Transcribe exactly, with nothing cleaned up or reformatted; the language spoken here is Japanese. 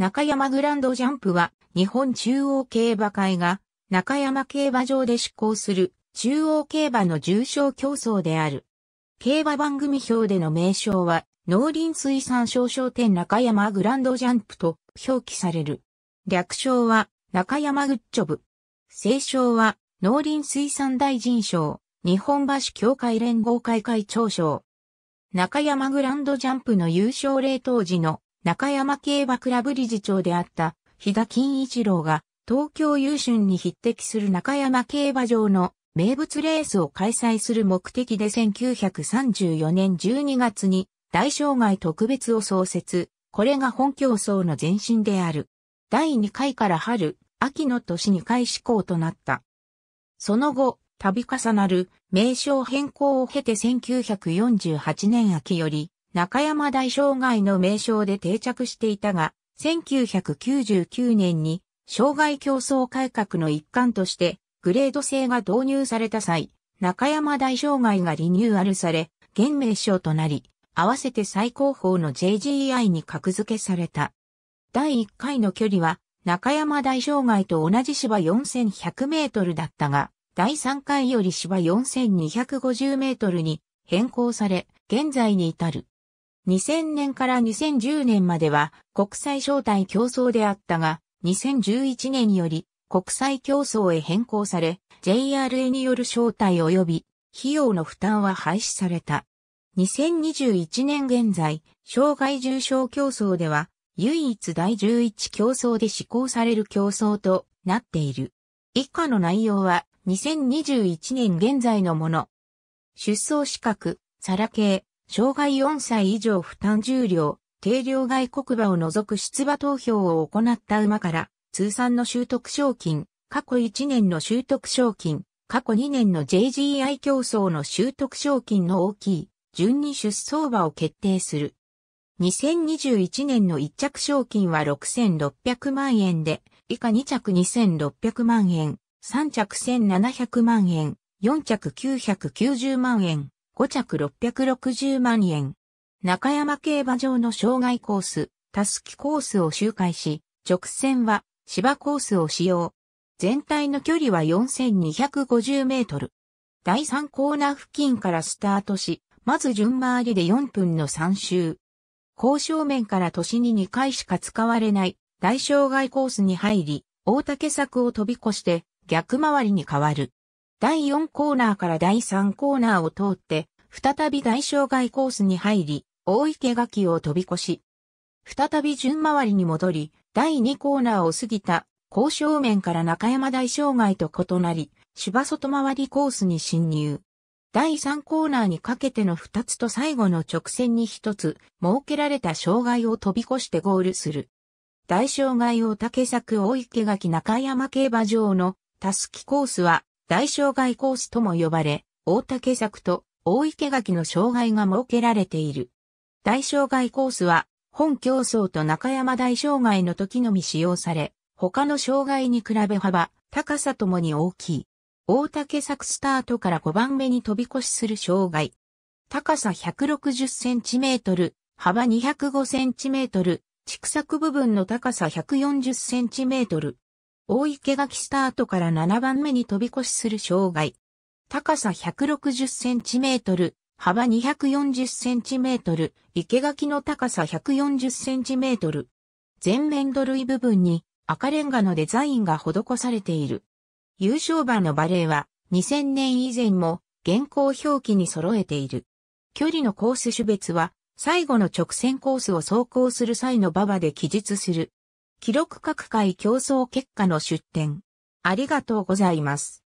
中山グランドジャンプは日本中央競馬会が中山競馬場で施行する中央競馬の重賞競争である。競馬番組表での名称は農林水産省商店中山グランドジャンプと表記される。略称は中山グッジョブ。正賞は農林水産大臣賞、日本馬主協会連合会会長賞。中山グランドジャンプの優勝例当時の中山競馬クラブ理事長であった飛田金一郎が東京優駿に匹敵する中山競馬場の名物レースを開催する目的でせんきゅうひゃくさんじゅうよねんじゅうにがつに大障害特別を創設。これが本競争の前身である。だいにかいから春、秋の年にかい施行となった。その後、度重なる名称変更を経てせんきゅうひゃくよんじゅうはちねん秋より中山大障害の名称で定着していたが、せんきゅうひゃくきゅうじゅうきゅうねんに障害競争改革の一環としてグレード制が導入された際、中山大障害がリニューアルされ、現名称となり、合わせて最高峰の ジェイジーアイ に格付けされた。だいいっかいの距離は中山大障害と同じ芝よんせんひゃくメートルだったが、だいさんかいより芝よんせんにひゃくごじゅうメートルに変更され、現在に至る。にせんねんからにせんじゅうねんまでは国際招待競争であったが、にせんじゅういちねんより国際競争へ変更され、ジェイアールエー による招待及び費用の負担は廃止された。にせんにじゅういちねん現在、障害重賞競争では、唯一だいじゅういち競争で施行される競争となっている。以下の内容は、にせんにじゅういちねん現在のもの。出走資格、サラ系、障害よんさい以上負担重量、定量外国馬を除く出馬投票を行った馬から、通算の習得賞金、過去いちねんの習得賞金、過去にねんの ジェイジーアイ 競争の習得賞金の大きい、順に出走馬を決定する。にせんにじゅういちねんのいっ着賞金はろくせんろっぴゃくまんえんで、以下に着にせんろっぴゃくまんえん、さん着せんななひゃくまんえん、よん着きゅうひゃくきゅうじゅうまんえん、ご着ろっぴゃくろくじゅうまんえん。中山競馬場の障害コース、たすきコースを周回し、直線は芝コースを使用。全体の距離はよんせんにひゃくごじゅうメートル。だいさんコーナー付近からスタートし、まず順回りでよんぷんのさん周。高正面から年ににかいしか使われない大障害コースに入り、大竹柵を飛び越して逆回りに変わる。だいよんコーナーからだいさんコーナーを通って、再び大障害コースに入り、大池垣を飛び越し、再び順回りに戻り、だいにコーナーを過ぎた高正面から中山大障害と異なり、芝外回りコースに進入。だいさんコーナーにかけてのふたつと最後の直線にひとつ、設けられた障害を飛び越してゴールする。大障害大竹柵大池垣中山競馬場のたすきコースは大障害コースとも呼ばれ、大竹柵と大池垣の障害が設けられている。大障害コースは本競争と中山大障害の時のみ使用され、他の障害に比べ幅、高さともに大きい。大竹柵スタートからごばんめに飛び越しする障害。高さひゃくろくじゅっセンチメートル、幅にひゃくごセンチメートル、畜柵部分の高さひゃくよんじゅっセンチメートル。大池垣スタートからななばんめに飛び越しする障害。高さひゃくろくじゅっセンチメートル、幅にひゃくよんじゅっセンチメートル、池垣の高さひゃくよんじゅっセンチメートル。前面土塁部分に赤レンガのデザインが施されている。優勝馬の馬例はにせんねん以前も現行表記に揃えている。距離のコース種別は最後の直線コースを走行する際の馬場で記述する。記録各回競争結果の出典。ありがとうございます。